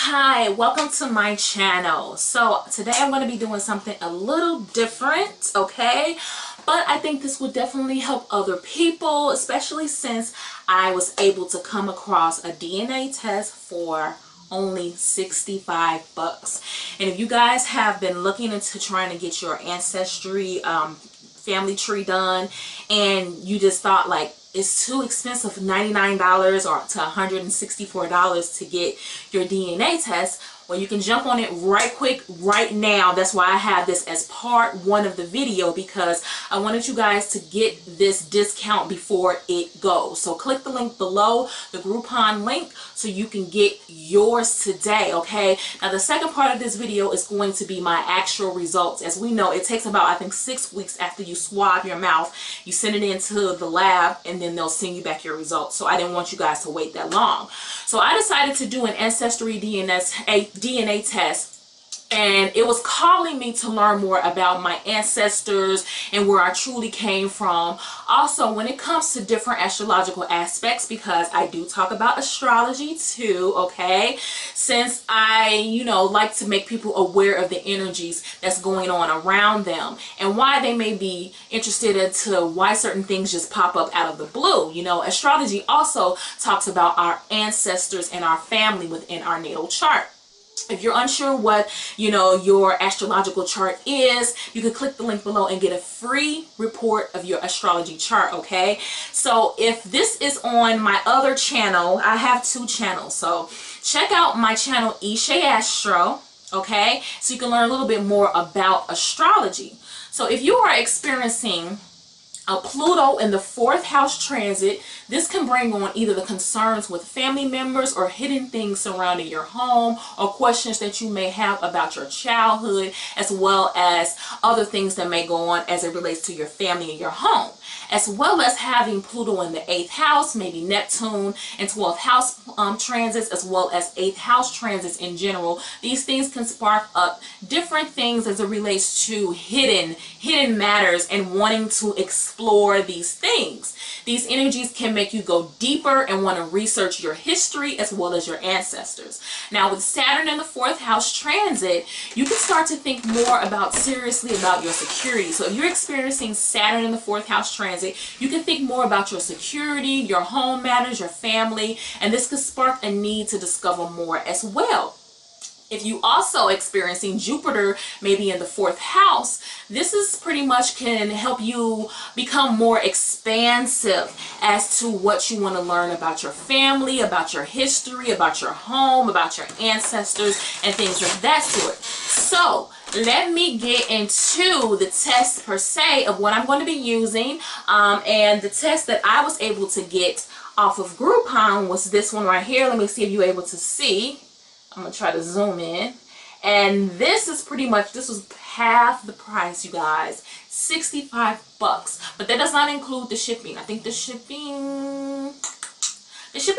Hi, welcome to my channel. So today I'm going to be doing something a little different, okay? But I think this will definitely help other people, especially since I was able to come across a DNA test for only 65 bucks. And if you guys have been looking into trying to get your ancestry family tree done and you just thought like, it's too expensive, $99 or to $164 to get your DNA test, well, you can jump on it right quick right now. That's why I have this as part one of the video, because I wanted you guys to get this discount before it goes. So click the link below, the Groupon link, so you can get yours today, okay? Now the second part of this video is going to be my actual results. As we know, it takes about, I think, 6 weeks after you swab your mouth. You send it into the lab and then they'll send you back your results. So I didn't want you guys to wait that long. So I decided to do an ancestry DNA test, and it was calling me to learn more about my ancestors and where I truly came from. Also, when it comes to different astrological aspects, because I do talk about astrology too, okay? Since I, you know, like to make people aware of the energies that's going on around them and why they may be interested into why certain things just pop up out of the blue. You know, astrology also talks about our ancestors and our family within our natal chart. If you're unsure what, you know, your astrological chart is, you can click the link below and get a free report of your astrology chart, okay? So if this is on my other channel, I have two channels. So check out my channel, Ishe Astro, okay? So you can learn a little bit more about astrology. So if you are experiencing a Pluto in the 4th house transit, this can bring on either the concerns with family members or hidden things surrounding your home, or questions that you may have about your childhood, as well as other things that may go on as it relates to your family and your home, as well as having Pluto in the 8th house, maybe Neptune and 12th house transits, as well as 8th house transits in general. These things can spark up different things as it relates to hidden matters and wanting to explore these things. These energies can make you go deeper and want to research your history as well as your ancestors. Now with Saturn in the 4th house transit, you can start to think more about seriously about your security. So if you're experiencing Saturn in the 4th house transit, you can think more about your security, your home matters, your family, and this could spark a need to discover more as well. If you also experiencing Jupiter maybe in the 4th house, this is pretty much can help you become more expansive as to what you want to learn about your family, about your history, about your home, about your ancestors, and things of that sort. So let me get into the test per se of what I'm going to be using, and the test that I was able to get off of Groupon was this one right here. Let me see if you're able to see. I'm gonna try to zoom in, and this is pretty much, this was half the price, you guys, 65 bucks, but that does not include the shipping. I think the shipping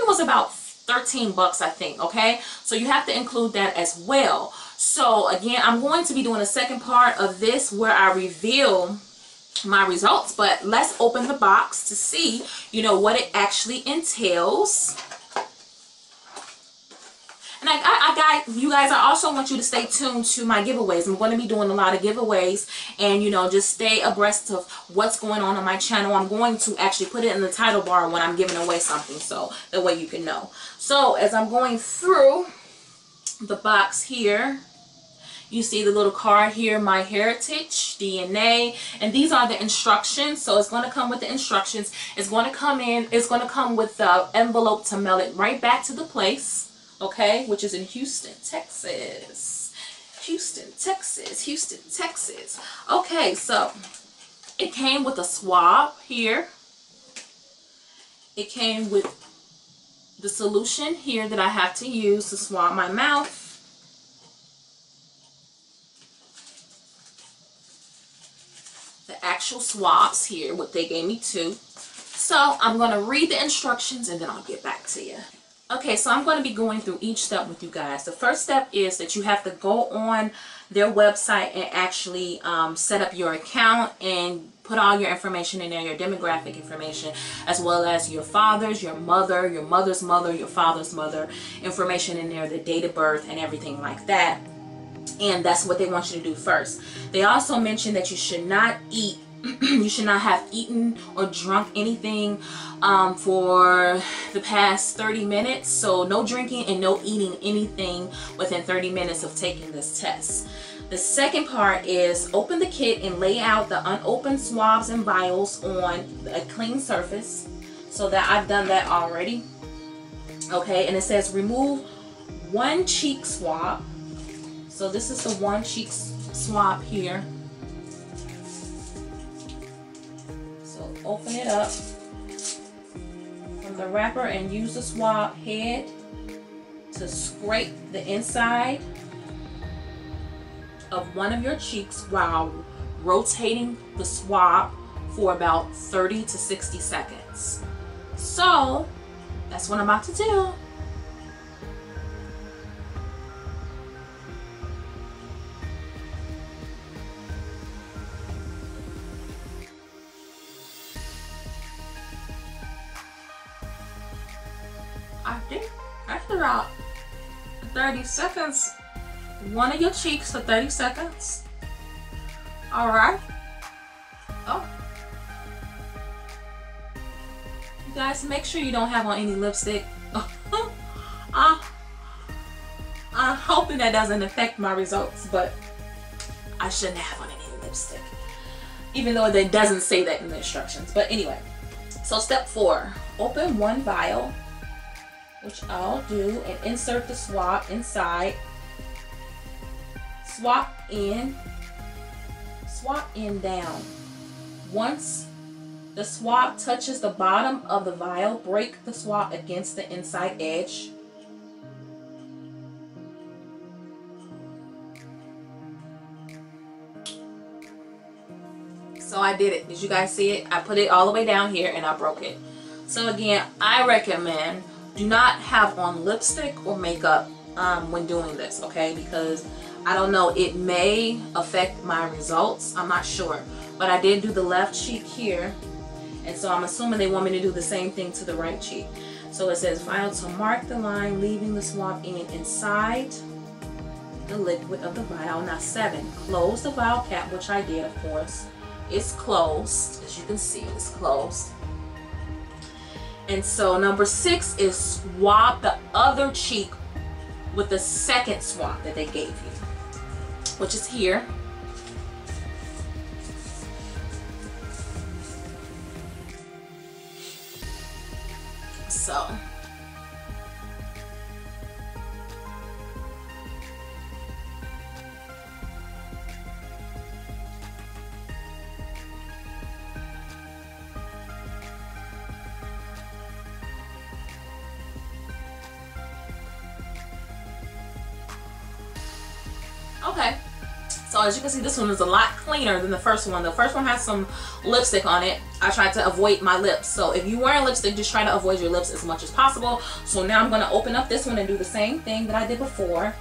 was about 13 bucks, I think, okay? So you have to include that as well. So again, I'm going to be doing a second part of this where I reveal my results, but let's open the box to see, you know, what it actually entails. And I also want you to stay tuned to my giveaways. I'm going to be doing a lot of giveaways, and, you know, just stay abreast of what's going on my channel. I'm going to actually put it in the title bar when I'm giving away something, so that way you can know. So as I'm going through the box here, you see the little card here, MyHeritage DNA, and these are the instructions. So it's going to come with the instructions. It's going to come in, it's going to come with the envelope to mail it right back to the place. Okay, which is in Houston, Texas. Houston, Texas. Houston, Texas. Okay, so it came with a swab here. It came with the solution here that I have to use to swab my mouth. The actual swabs here, what they gave me too. So I'm going to read the instructions and then I'll get back to you. Okay, so I'm going to be going through each step with you guys. The first step is that you have to go on their website and actually set up your account and put all your information in there, your demographic information, as well as your father's, your mother, your mother's mother, your father's mother information in there, the date of birth and everything like that. And that's what they want you to do first. They also mentioned that you should not eat you should not have eaten or drunk anything for the past 30 minutes. So no drinking and no eating anything within 30 minutes of taking this test. The second part is open the kit and lay out the unopened swabs and vials on a clean surface. So that I've done that already. Okay, and it says remove one cheek swab. So this is the one cheek swab here. Open it up from the wrapper and use the swab head to scrape the inside of one of your cheeks while rotating the swab for about 30 to 60 seconds. So that's what I'm about to do. I think after about 30 seconds, one of your cheeks for 30 seconds. All right. Oh. You guys, make sure you don't have on any lipstick. I'm hoping that doesn't affect my results, but I shouldn't have on any lipstick, even though it doesn't say that in the instructions. But anyway, so step 4, open one vial, which I'll do, and insert the swab inside. Swab in down. Once the swab touches the bottom of the vial, break the swab against the inside edge. So I did it. Did you guys see it? I put it all the way down here and I broke it. So again, I recommend do not have on lipstick or makeup when doing this, okay? Because I don't know, it may affect my results. I'm not sure, but I did do the left cheek here, and so I'm assuming they want me to do the same thing to the right cheek. So it says vial to mark the line, leaving the swab in inside the liquid of the vial. Now 7, close the vial cap, which I did, of course. It's closed, as you can see, it's closed. And so number 6 is swab the other cheek with the second swab that they gave you, which is here. So okay, so as you can see, this one is a lot cleaner than the first one. The first one has some lipstick on it. I tried to avoid my lips. So if you're wearing lipstick, just try to avoid your lips as much as possible. So now I'm going to open up this one and do the same thing that I did before.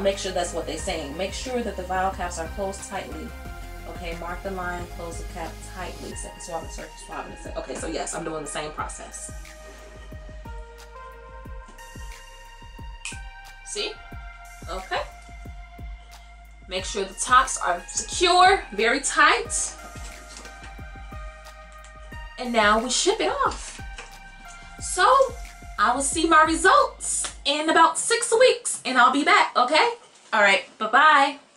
Make sure that's what they're saying. Make sure that the vial caps are closed tightly. Okay, mark the line, close the cap tightly. Second swab, and surface swab. Okay, so yes, I'm doing the same process. See? Okay. Make sure the tops are secure, very tight. And now we ship it off. So I will see my results in about 6 weeks and I'll be back, okay? All right, bye-bye.